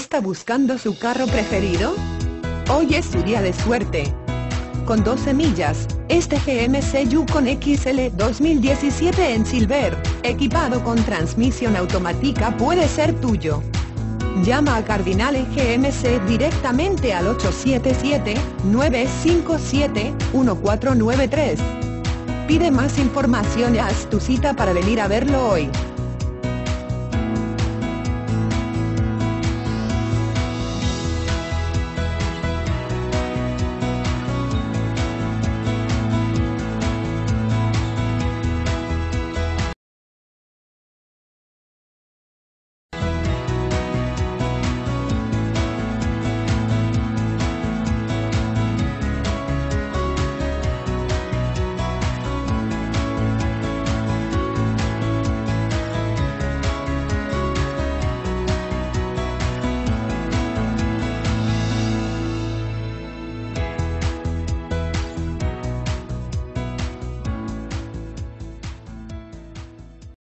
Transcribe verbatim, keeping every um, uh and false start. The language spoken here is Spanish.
¿Está buscando su carro preferido? Hoy es su día de suerte. Con doce millas, este G M C Yukon X L dos mil diecisiete en Silver, equipado con transmisión automática puede ser tuyo. Llama a Cardinale G M C directamente al ocho siete siete, nueve cinco siete, uno cuatro nueve tres. Pide más información y haz tu cita para venir a verlo hoy.